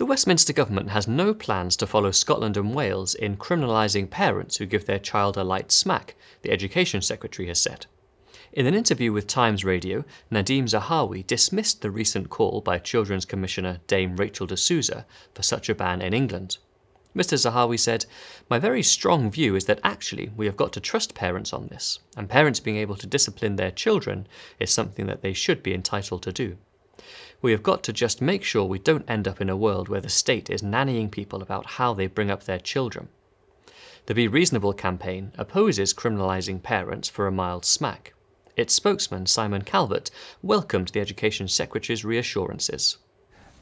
The Westminster government has no plans to follow Scotland and Wales in criminalising parents who give their child a light smack, the Education Secretary has said. In an interview with Times Radio, Nadhim Zahawi dismissed the recent call by Children's Commissioner Dame Rachel de Souza for such a ban in England. Mr. Zahawi said, "My very strong view is that actually we have got to trust parents on this, and parents being able to discipline their children is something that they should be entitled to do. We have got to just make sure we don't end up in a world where the state is nannying people about how they bring up their children." The Be Reasonable campaign opposes criminalising parents for a mild smack. Its spokesman, Simon Calvert, welcomed the Education Secretary's reassurances.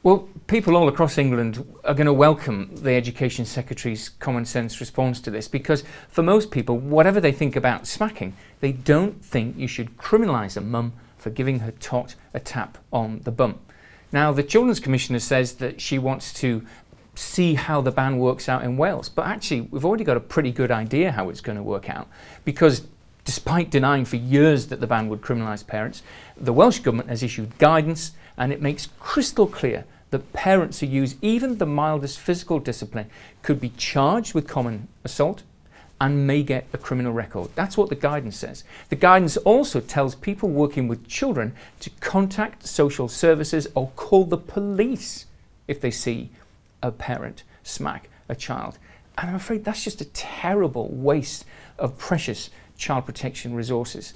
Well, people all across England are going to welcome the Education Secretary's common sense response to this, because for most people, whatever they think about smacking, they don't think you should criminalise a mum for giving her tot a tap on the bum. Now, the Children's Commissioner says that she wants to see how the ban works out in Wales, but actually we've already got a pretty good idea how it's going to work out, because despite denying for years that the ban would criminalise parents, the Welsh Government has issued guidance, and it makes crystal clear that parents who use even the mildest physical discipline could be charged with common assault and may get a criminal record. That's what the guidance says. The guidance also tells people working with children to contact social services or call the police if they see a parent smack a child. And I'm afraid that's just a terrible waste of precious child protection resources.